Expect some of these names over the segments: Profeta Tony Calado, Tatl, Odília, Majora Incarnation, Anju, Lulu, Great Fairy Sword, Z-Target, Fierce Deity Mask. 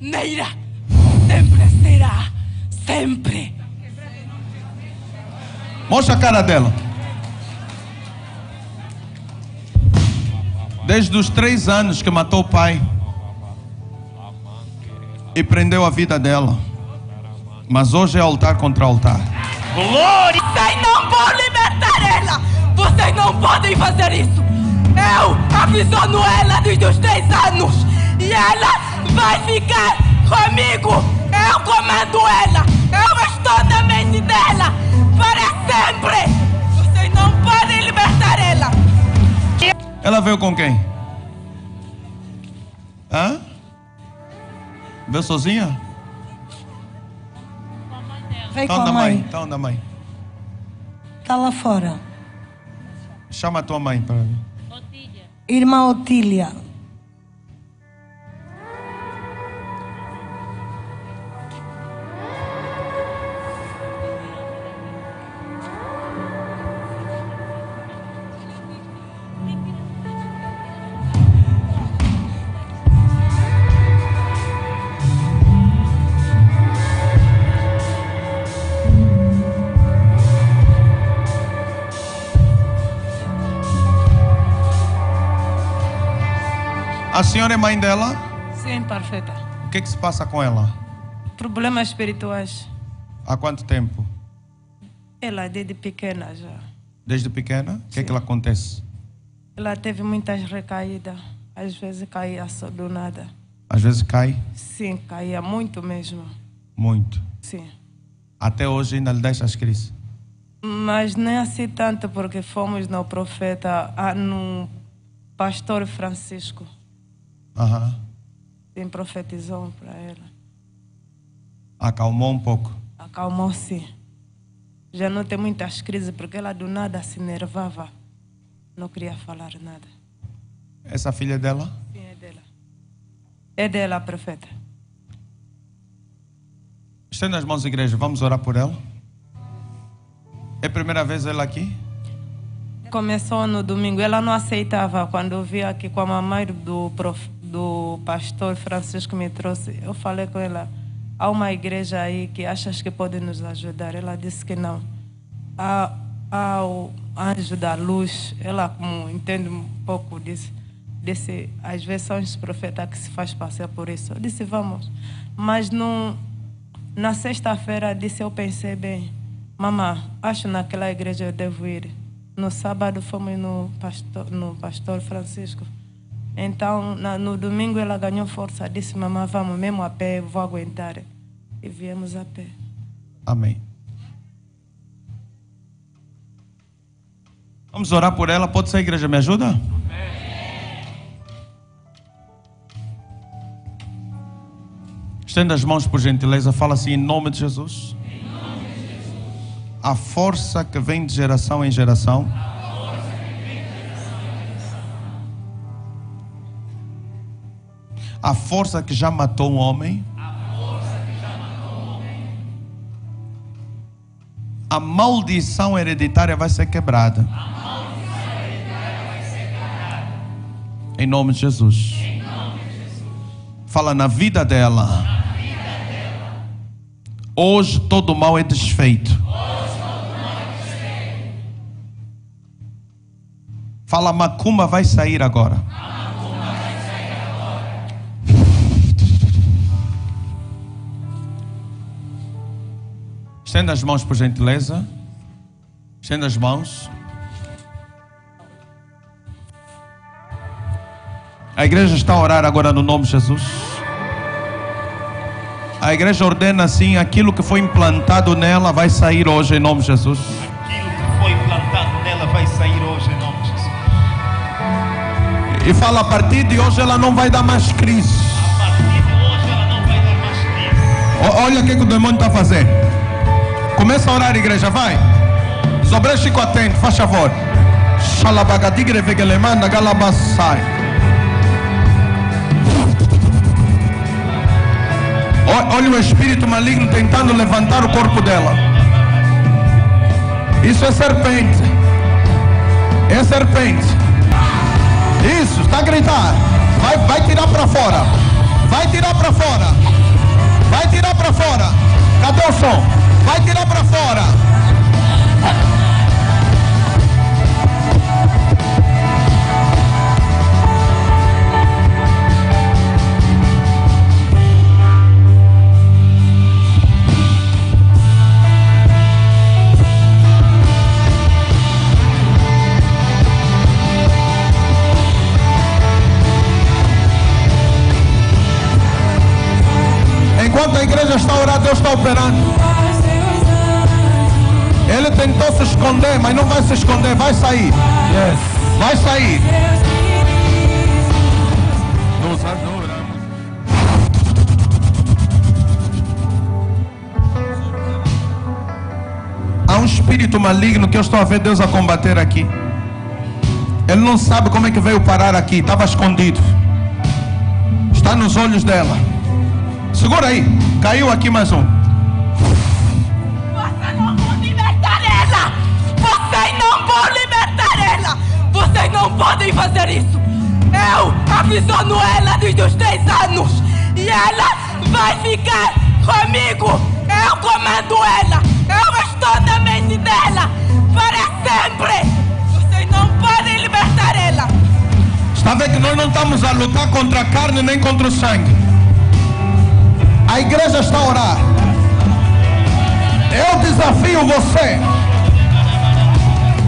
Neira, Neira, sempre será, sempre. Mostra a cara dela. Desde os 3 anos que matou o pai e prendeu a vida dela, mas hoje é altar contra altar. Glória! Vocês não vão libertar ela. Vocês não podem fazer isso. Eu aprisiono ela desde os 3 anos e ela vai ficar comigo. Eu comando ela. Eu estou na mente dela para sempre. Vocês não podem libertar ela. Ela veio com quem? Hã? Veio sozinha? Veio com a mãe. Tá onde a mãe? Tá lá fora. Chama a tua mãe para mim. Odília. Irmã Odília. A senhora é mãe dela? Sim, perfeita. O que se passa com ela? Problemas espirituais. Há quanto tempo? Ela desde pequena já. Desde pequena? O que é que ela acontece? Ela teve muitas recaídas. Às vezes caía só do nada. Às vezes cai? Sim, caía muito mesmo. Muito? Sim. Até hoje ainda lhe deixa as crises? Mas nem assim tanto, porque fomos no profeta, no pastor Francisco. Aham. Sim, profetizou para ela. Acalmou um pouco? Acalmou, sim. Já não tem muitas crises, porque ela do nada se nervava. Não queria falar nada. Essa filha é dela? Sim, é dela. É dela, profeta. Estenda as mãos, igreja. Vamos orar por ela? É a primeira vez ela aqui? Começou no domingo. Ela não aceitava. Quando eu vi aqui com a mamãe do pastor Francisco me trouxe, eu falei com ela, há uma igreja aí que achas que pode nos ajudar? Ela disse que não. Há o anjo da luz. Ela, como entende um pouco disso, disse, às vezes são os profetas que se faz passar por isso. Eu disse, vamos. Mas na sexta-feira, disse, eu pensei bem, mamãe, acho naquela igreja eu devo ir. No sábado fomos no pastor Francisco. Então, no domingo ela ganhou força. Disse, mamãe, vamos mesmo a pé, vou aguentar. E viemos a pé. Amém. Vamos orar por ela. Pode ser, igreja, me ajuda? Amém. Estenda as mãos, por gentileza. Fala assim, em nome de Jesus. Em nome de Jesus. A força que vem de geração em geração. A força que já matou um homem. A maldição hereditária vai ser quebrada. Em nome de Jesus. Fala na vida dela. Hoje todo mal é desfeito. Fala, macumba vai sair agora. Estenda as mãos, por gentileza. Estenda as mãos. A igreja está a orar agora no nome de Jesus. A igreja ordena assim, aquilo que foi implantado nela vai sair hoje em nome de Jesus. Aquilo que foi implantado nela vai sair hoje em nome de Jesus. E fala, a partir de hoje ela não vai dar mais crise. A partir de hoje ela não vai dar mais crise. Olha o que o demônio está fazendo. Começa a orar, igreja, vai. Sobre Chico atende, faz favor. Olha o espírito maligno tentando levantar o corpo dela. Isso é serpente. É serpente. Isso, está a gritar. Vai tirar para fora. Vai tirar para fora. Vai tirar para fora. Cadê o som? Vai tirar para fora. Enquanto a igreja está orando, Deus está operando. Ele tentou se esconder, mas não vai se esconder, vai sair. Yes. Vai sair. Nos adoramos. Há um espírito maligno que eu estou a ver Deus a combater aqui. Ele não sabe como é que veio parar aqui, estava escondido. Está nos olhos dela. Segura aí, caiu aqui mais um. Vocês não vão libertar ela. Vocês não vão libertar ela. Vocês não podem fazer isso. Eu aprisiono ela desde os 3 anos. E ela vai ficar comigo. Eu comando ela. Eu estou na mente dela para sempre. Vocês não podem libertar ela. Está vendo que nós não estamos a lutar contra a carne nem contra o sangue. A igreja está a orar. Eu desafio você.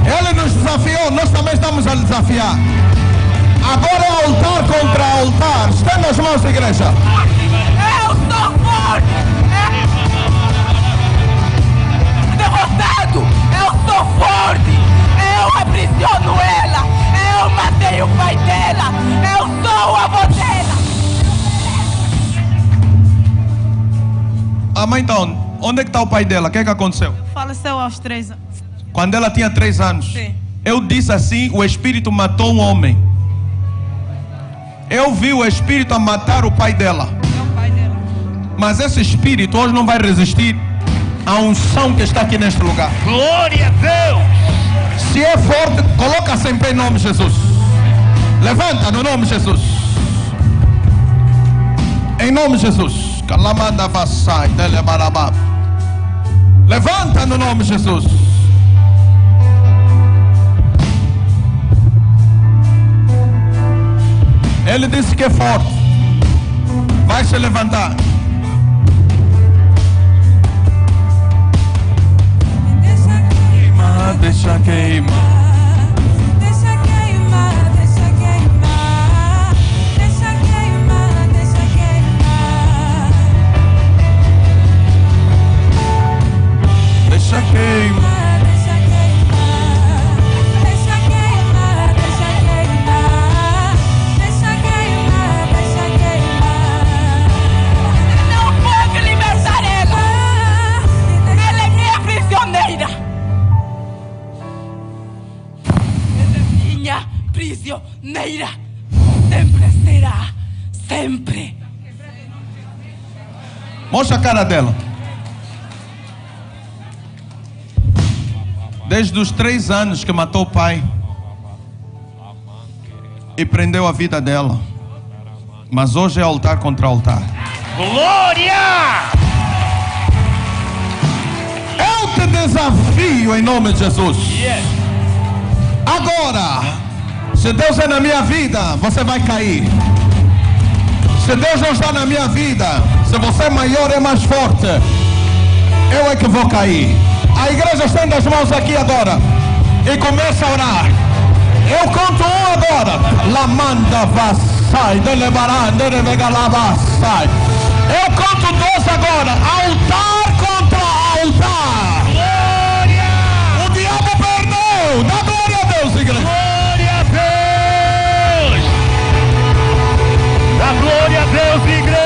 Ele nos desafiou, nós também estamos a desafiar. Agora é altar contra altar. Estenda as mãos, igreja. Eu sou forte. Derrotado. Eu sou forte. Eu aprisiono ela. Eu matei o pai dela. Eu sou o avô dela. A mãe está onde? Onde é que está o pai dela? O que é que aconteceu? Faleceu aos 3 anos. Quando ela tinha 3 anos. Sim. Eu disse assim, o espírito matou um homem. Eu vi o espírito a matar o pai dela. É o pai dela. Mas esse espírito hoje não vai resistir à unção que está aqui neste lugar. Glória a Deus! Se é forte, coloca-se em pé em nome de Jesus. Levanta no nome de Jesus. Em nome de Jesus. Levanta no nome de Jesus. Ele disse que é forte. Vai se levantar. Deixa queimar. Deixa queimar, deixa queimar, deixa queimar, deixa queimar, deixa queimar, deixa queimar. Não pode libertar ela. Ela é minha prisioneira. Ela é minha prisioneira. Sempre será. Sempre. Mostra a cara dela. Desde os 3 anos que matou o pai e prendeu a vida dela. Mas hoje é altar contra altar. Glória! Eu te desafio em nome de Jesus. Agora, se Deus é na minha vida, você vai cair. Se Deus não está na minha vida, se você é maior, é mais forte, eu é que vou cair. A igreja estende as mãos aqui agora e começa a orar. Eu conto um agora. Lamanda vassai, delebaranda, revegalavassai. Eu conto 2 agora. Altar contra altar. Glória! O diabo perdeu. Dá glória a Deus, igreja. Glória a Deus. Dá glória a Deus, igreja.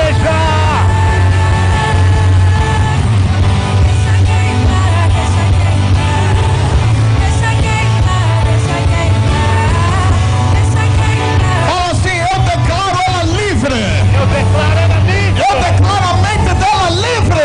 Eu declaro a mente dela livre.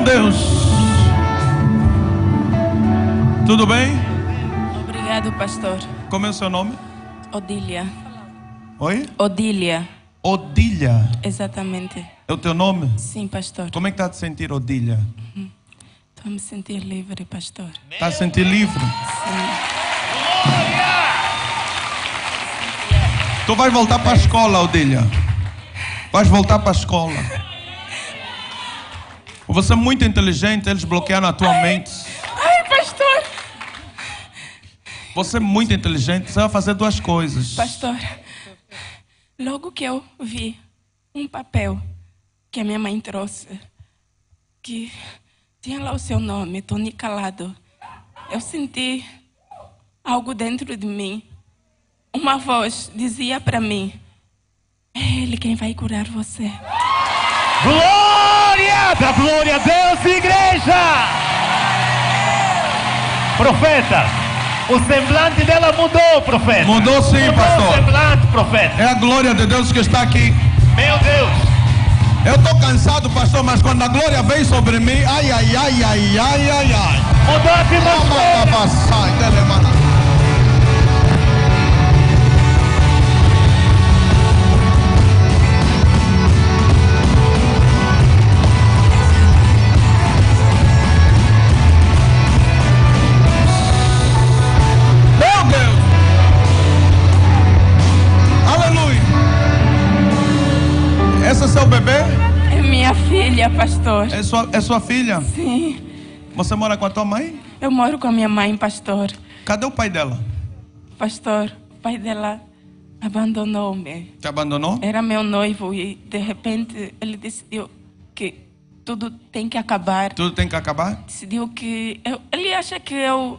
meu Deus. Tudo bem? Obrigado, pastor. Como é o seu nome? Odília. Oi? Odília. Odília. Exatamente. É o teu nome? Sim, pastor. Como é que está a te sentir, Odília? Estou a me sentir livre, pastor. Está a sentir livre? Sim. Tu vais voltar para a escola, Odília. Vais voltar para a escola. Você é muito inteligente, eles bloquearam a tua mente. Ai, pastor. Você é muito inteligente, você vai fazer duas coisas. Pastor, logo que eu vi um papel que a minha mãe trouxe, que tinha lá o seu nome, Tony Calado, eu senti algo dentro de mim. Uma voz dizia para mim: é Ele quem vai curar você. Glória! Da glória a Deus, igreja! Profeta, o semblante dela mudou, profeta. Mudou sim, mudou, pastor. O semblante, profeta. É a glória de Deus que está aqui. Meu Deus! Eu estou cansado, pastor, mas quando a glória vem sobre mim, ai, ai, ai, ai, ai, ai, ai. Mudou a atmosfera. Esse é seu bebê? É minha filha, pastor. É sua filha? Sim. Você mora com a tua mãe? Eu moro com a minha mãe, pastor. Cadê o pai dela? Pastor, o pai dela abandonou-me. Te abandonou? Era meu noivo e de repente ele decidiu que tudo tem que acabar. Tudo tem que acabar? Decidiu que... Ele acha que eu...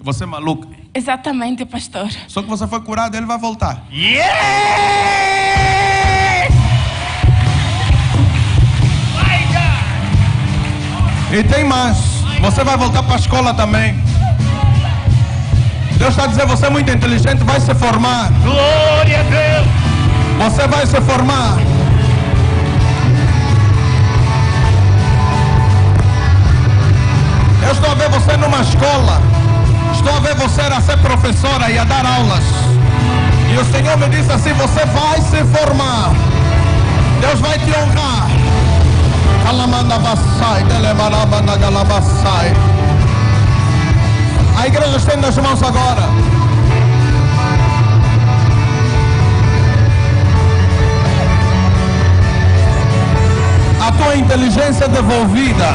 Você é maluco? Exatamente, pastor. Só que você foi curado, ele vai voltar. Yeah! E tem mais, você vai voltar para a escola também. Deus está dizendo, você é muito inteligente, vai se formar. Glória a Deus. Você vai se formar. Eu estou a ver você numa escola. Estou a ver você a ser professora e a dar aulas. E o Senhor me disse assim, você vai se formar. Deus vai te honrar. A igreja estende as mãos agora. A tua inteligência devolvida.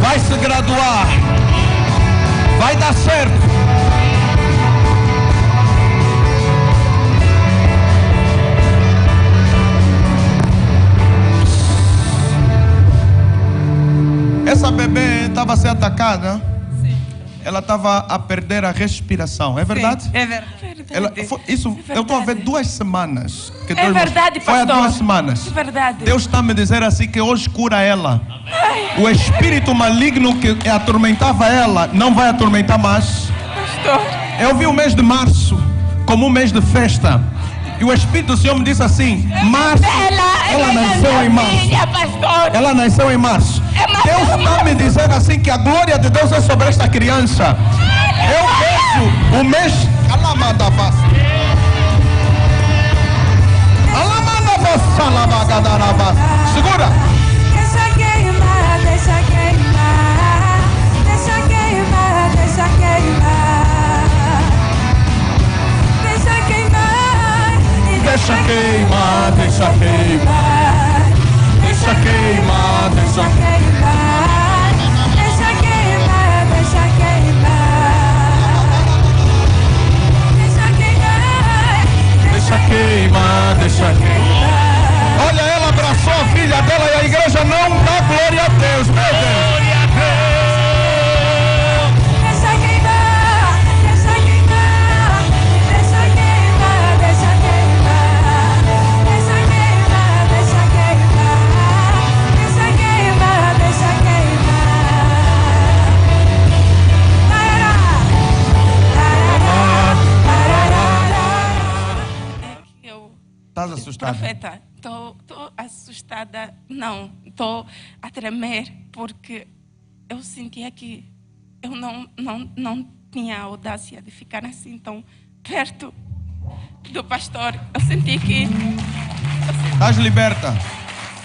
Vai se graduar. Vai dar certo. Essa bebê estava a ser atacada. Sim. Ela estava a perder a respiração. É verdade? Sim, é verdade. Ela, foi, isso, é verdade. Eu estou a ver 2 semanas. Que Deus é verdade, pastor. Foi há 2 semanas. É verdade. Deus está a me dizer assim que hoje cura ela. Ai. O espírito maligno que atormentava ela não vai atormentar mais. Pastor. Eu vi o mês de março como um mês de festa. E o Espírito do Senhor me disse assim: março, ela nasceu em março. Ela nasceu em março. Deus está me dizendo assim que a glória de Deus é sobre esta criança. Eu vejo o mês. Segura. Deixa queimar, deixa queimar. Deixa queimar, deixa queimar. Deixa queimar, deixa queimar. Deixa queimar, deixa queimar. Deixa queimar, deixa queimar. Deixa queimar, deixa queimar. Olha, ela abraçou a filha dela e a igreja não dá glória a Deus, meu Deus. Estás assustado? Profeta, Estou assustada, não, estou a tremer, porque eu sentia que eu não tinha a audácia de ficar assim tão perto do pastor. Eu senti que... Estás liberta.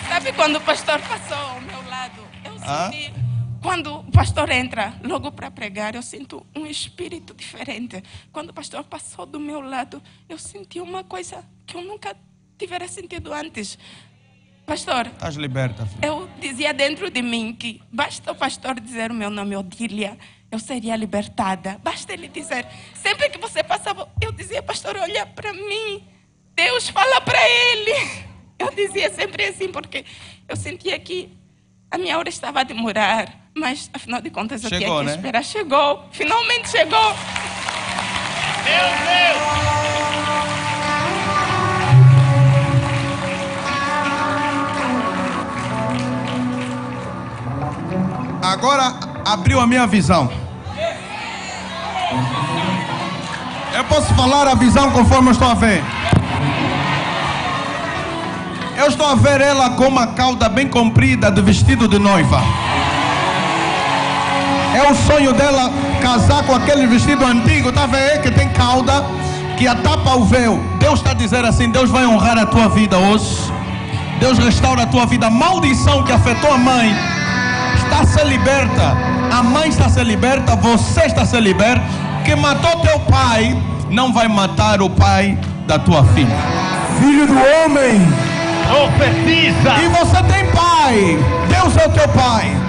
Sabe quando o pastor passou ao meu lado? Eu senti... Quando o pastor entra logo para pregar, eu sinto um espírito diferente. Quando o pastor passou do meu lado, eu senti uma coisa que eu nunca tivera sentido antes. Pastor, estás liberta, filho. Eu dizia dentro de mim que basta o pastor dizer o meu nome, Odília, eu seria libertada. Basta ele dizer. Sempre que você passava, eu dizia, pastor, olha para mim. Deus fala para ele. Eu dizia sempre assim, porque eu sentia que a minha hora estava a demorar. Mas, afinal de contas, eu tinha que esperar. Chegou. Finalmente chegou. Meu Deus! Agora abriu a minha visão. Eu posso falar a visão conforme eu estou a ver. Eu estou a ver ela com uma cauda bem comprida de vestido de noiva. É o sonho dela casar com aquele vestido antigo, tá vendo? Que tem cauda, que atapa o véu. Deus está a dizer assim, Deus vai honrar a tua vida hoje. Deus restaura a tua vida. A maldição que afetou a mãe está a ser liberta, a mãe está a ser liberta, você está a ser liberta. Que matou teu pai, não vai matar o pai da tua filha. Filho do homem, profetiza. E você tem pai, Deus é o teu pai.